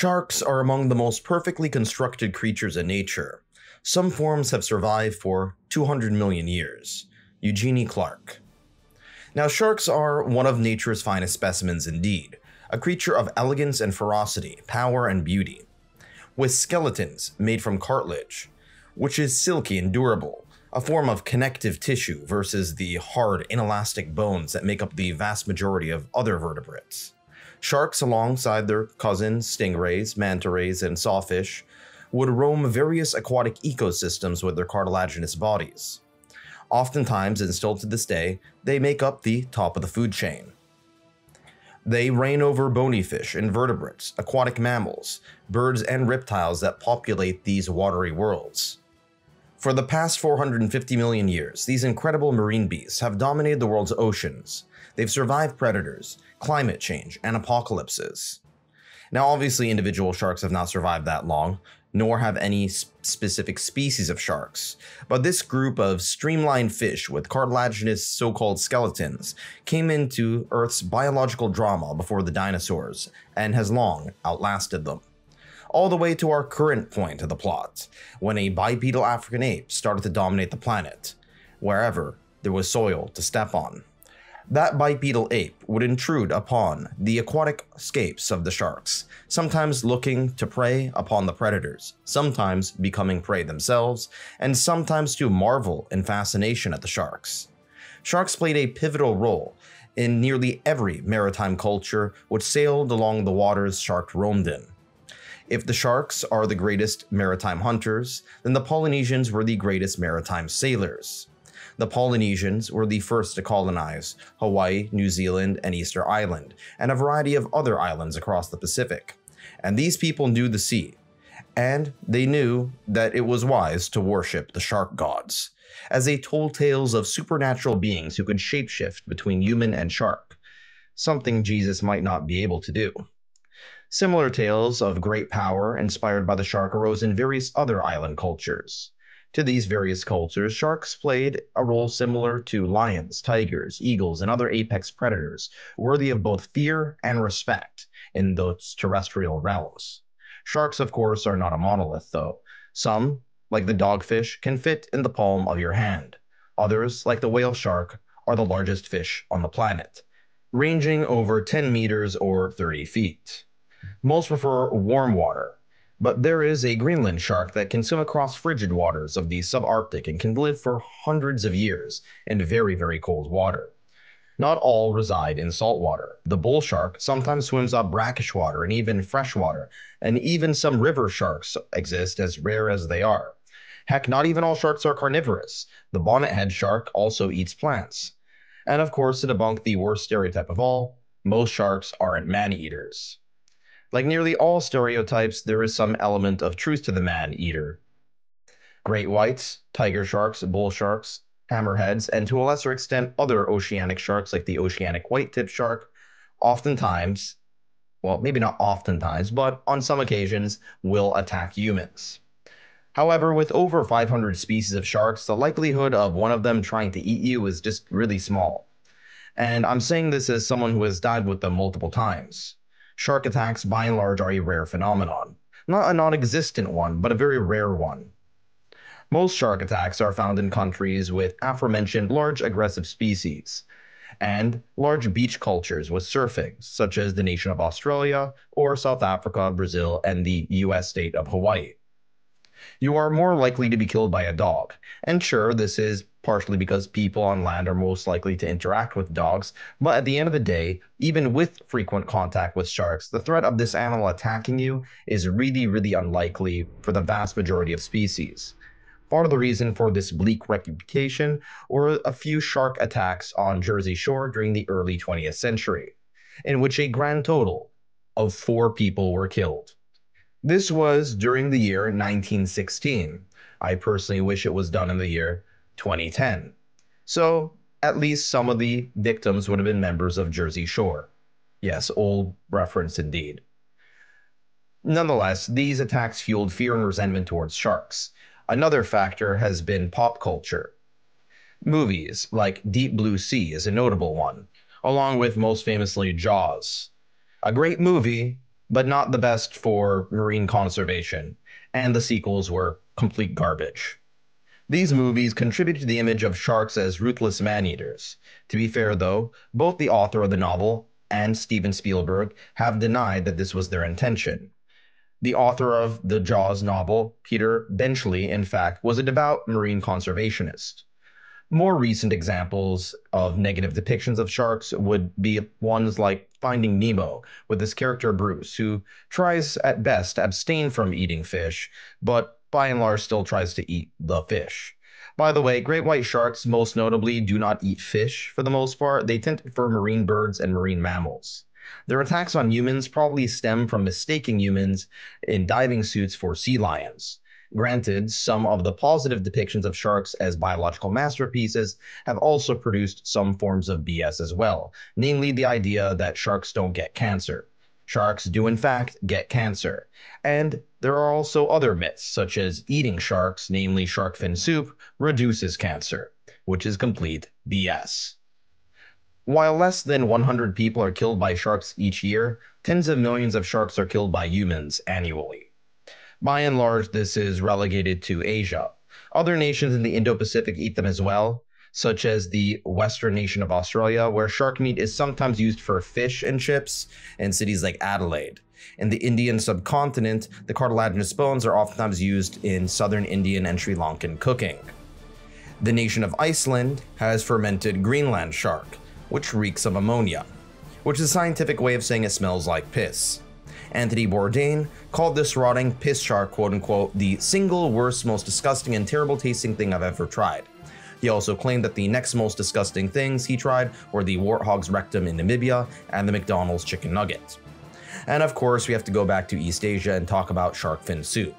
Sharks are among the most perfectly constructed creatures in nature. Some forms have survived for 200 million years. Eugenie Clark. Now, sharks are one of nature's finest specimens indeed, a creature of elegance and ferocity, power and beauty. With skeletons made from cartilage, which is silky and durable, a form of connective tissue versus the hard, inelastic bones that make up the vast majority of other vertebrates. Sharks, alongside their cousins, stingrays, manta rays, and sawfish, would roam various aquatic ecosystems with their cartilaginous bodies. Oftentimes, and still to this day, they make up the top of the food chain. They reign over bony fish, invertebrates, aquatic mammals, birds, and reptiles that populate these watery worlds. For the past 450 million years, these incredible marine beasts have dominated the world's oceans. They've survived predators, climate change, and apocalypses. Now, obviously, individual sharks have not survived that long, nor have any specific species of sharks, but this group of streamlined fish with cartilaginous so-called skeletons came into Earth's biological drama before the dinosaurs and has long outlasted them. All the way to our current point of the plot, when a bipedal African ape started to dominate the planet, wherever there was soil to step on. That bipedal ape would intrude upon the aquatic scapes of the sharks, sometimes looking to prey upon the predators, sometimes becoming prey themselves, and sometimes to marvel in fascination at the sharks. Sharks played a pivotal role in nearly every maritime culture which sailed along the waters sharks roamed in. If the sharks are the greatest maritime hunters, then the Polynesians were the greatest maritime sailors. The Polynesians were the first to colonize Hawaii, New Zealand, and Easter Island, and a variety of other islands across the Pacific. And these people knew the sea, and they knew that it was wise to worship the shark gods, as they told tales of supernatural beings who could shapeshift between human and shark, something Jesus might not be able to do. Similar tales of great power inspired by the shark arose in various other island cultures. To these various cultures, sharks played a role similar to lions, tigers, eagles, and other apex predators, worthy of both fear and respect in those terrestrial realms. Sharks, of course, are not a monolith, though. Some, like the dogfish, can fit in the palm of your hand. Others, like the whale shark, are the largest fish on the planet, ranging over 10 meters or 30 feet. Most prefer warm water, but there is a Greenland shark that can swim across frigid waters of the subarctic and can live for hundreds of years in very, very cold water. Not all reside in salt water. The bull shark sometimes swims up brackish water and even fresh water, and even some river sharks exist, as rare as they are. Heck, not even all sharks are carnivorous. The bonnethead shark also eats plants. And of course, to debunk the worst stereotype of all, most sharks aren't man-eaters. Like nearly all stereotypes, there is some element of truth to the man-eater. Great whites, tiger sharks, bull sharks, hammerheads, and to a lesser extent other oceanic sharks like the oceanic white-tipped shark, oftentimes, well, maybe not oftentimes, but on some occasions, will attack humans. However, with over 500 species of sharks, the likelihood of one of them trying to eat you is just really small. And I'm saying this as someone who has died with them multiple times. Shark attacks, by and large, are a rare phenomenon. Not a non-existent one, but a very rare one. Most shark attacks are found in countries with aforementioned large aggressive species, and large beach cultures with surfing, such as the nation of Australia, or South Africa, Brazil, and the US state of Hawaii. You are more likely to be killed by a dog, and sure, this is partially because people on land are most likely to interact with dogs, but at the end of the day, even with frequent contact with sharks, the threat of this animal attacking you is really, really unlikely for the vast majority of species. Part of the reason for this bleak reputation were a few shark attacks on Jersey Shore during the early 20th century, in which a grand total of 4 people were killed. This was during the year 1916. I personally wish it was done in the year 2010. So at least some of the victims would have been members of Jersey Shore. Yes, old reference indeed. Nonetheless, these attacks fueled fear and resentment towards sharks. Another factor has been pop culture. Movies like Deep Blue Sea is a notable one, along with most famously Jaws. A great movie, but not the best for marine conservation, and the sequels were complete garbage. These movies contribute to the image of sharks as ruthless man-eaters. To be fair, though, both the author of the novel and Steven Spielberg have denied that this was their intention. The author of the Jaws novel, Peter Benchley, in fact, was a devout marine conservationist. More recent examples of negative depictions of sharks would be ones like Finding Nemo, with his character Bruce, who tries at best to abstain from eating fish, but by and large still tries to eat the fish. By the way, great white sharks most notably do not eat fish for the most part. They tend to prefer marine birds and marine mammals. Their attacks on humans probably stem from mistaking humans in diving suits for sea lions. Granted, some of the positive depictions of sharks as biological masterpieces have also produced some forms of BS as well, namely the idea that sharks don't get cancer. Sharks do, in fact, get cancer. And there are also other myths, such as eating sharks, namely shark fin soup, reduces cancer, which is complete BS. While less than 100 people are killed by sharks each year, tens of millions of sharks are killed by humans annually. By and large, this is relegated to Asia. Other nations in the Indo-Pacific eat them as well, such as the Western nation of Australia, where shark meat is sometimes used for fish and chips in cities like Adelaide. In the Indian subcontinent, the cartilaginous bones are oftentimes used in southern Indian and Sri Lankan cooking. The nation of Iceland has fermented Greenland shark, which reeks of ammonia, which is a scientific way of saying it smells like piss. Anthony Bourdain called this rotting piss shark, quote-unquote, the single worst, most disgusting, and terrible-tasting thing I've ever tried. He also claimed that the next most disgusting things he tried were the warthog's rectum in Namibia and the McDonald's chicken nugget. And of course, we have to go back to East Asia and talk about shark fin soup.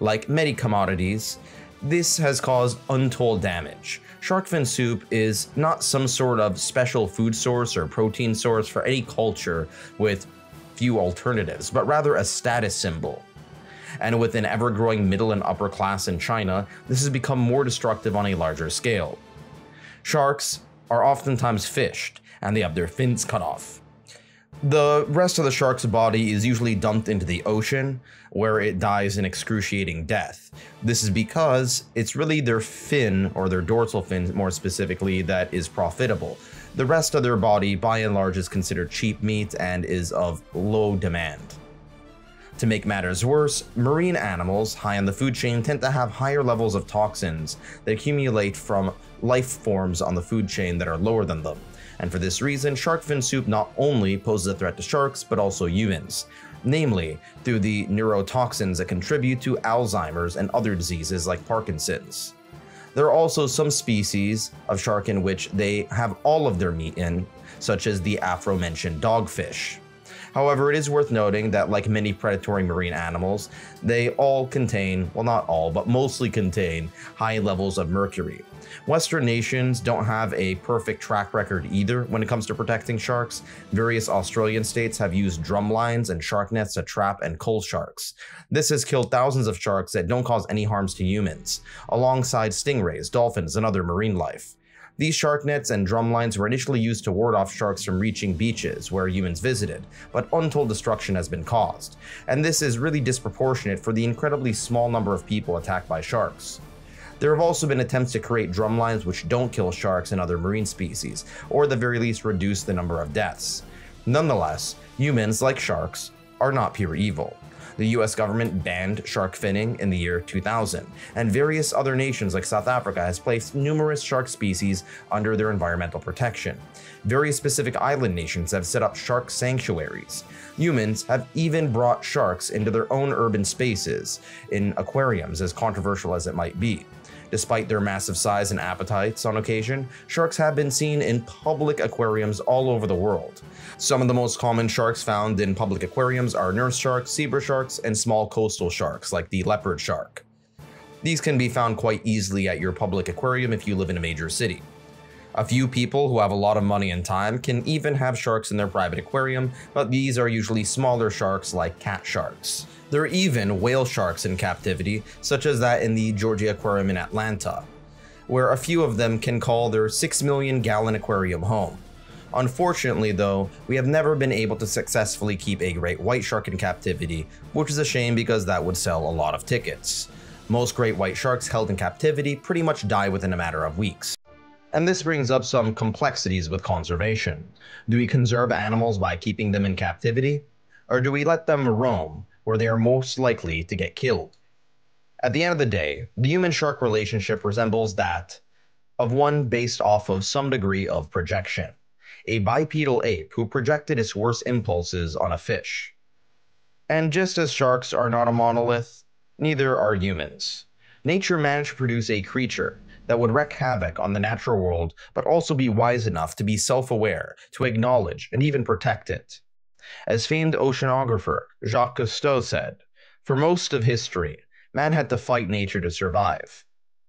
Like many commodities, this has caused untold damage. Shark fin soup is not some sort of special food source or protein source for any culture with few alternatives, but rather a status symbol. And with an ever-growing middle and upper class in China, this has become more destructive on a larger scale. Sharks are oftentimes fished, and they have their fins cut off. The rest of the shark's body is usually dumped into the ocean, where it dies an excruciating death. This is because it's really their fin, or their dorsal fin more specifically, that is profitable. The rest of their body, by and large, is considered cheap meat and is of low demand. To make matters worse, marine animals high on the food chain tend to have higher levels of toxins that accumulate from life forms on the food chain that are lower than them. And for this reason, shark fin soup not only poses a threat to sharks, but also humans, namely through the neurotoxins that contribute to Alzheimer's and other diseases like Parkinson's. There are also some species of shark in which they have all of their meat in, such as the aforementioned dogfish. However, it is worth noting that like many predatory marine animals, they all contain, well not all, but mostly contain high levels of mercury. Western nations don't have a perfect track record either when it comes to protecting sharks. Various Australian states have used drum lines and shark nets to trap and cull sharks. This has killed thousands of sharks that don't cause any harms to humans, alongside stingrays, dolphins, and other marine life. These shark nets and drum lines were initially used to ward off sharks from reaching beaches where humans visited, but untold destruction has been caused, and this is really disproportionate for the incredibly small number of people attacked by sharks. There have also been attempts to create drum lines which don't kill sharks and other marine species, or at the very least reduce the number of deaths. Nonetheless, humans, like sharks, are not pure evil. The US government banned shark finning in the year 2000, and various other nations like South Africa has placed numerous shark species under their environmental protection. Various specific island nations have set up shark sanctuaries. Humans have even brought sharks into their own urban spaces in aquariums, as controversial as it might be. Despite their massive size and appetites on occasion, sharks have been seen in public aquariums all over the world. Some of the most common sharks found in public aquariums are nurse sharks, zebra sharks, and small coastal sharks like the leopard shark. These can be found quite easily at your public aquarium if you live in a major city. A few people who have a lot of money and time can even have sharks in their private aquarium, but these are usually smaller sharks like cat sharks. There are even whale sharks in captivity, such as that in the Georgia Aquarium in Atlanta, where a few of them can call their 6 million gallon aquarium home. Unfortunately though, we have never been able to successfully keep a great white shark in captivity, which is a shame because that would sell a lot of tickets. Most great white sharks held in captivity pretty much die within a matter of weeks. And this brings up some complexities with conservation. Do we conserve animals by keeping them in captivity? Or do we let them roam, where they are most likely to get killed? At the end of the day, the human-shark relationship resembles that of one based off of some degree of projection. A bipedal ape who projected its worst impulses on a fish. And just as sharks are not a monolith, neither are humans. Nature managed to produce a creature that would wreak havoc on the natural world, but also be wise enough to be self-aware, to acknowledge and even protect it. As famed oceanographer Jacques Cousteau said, for most of history, man had to fight nature to survive.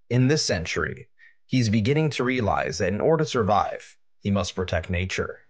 In this century, he's beginning to realize that in order to survive, he must protect nature.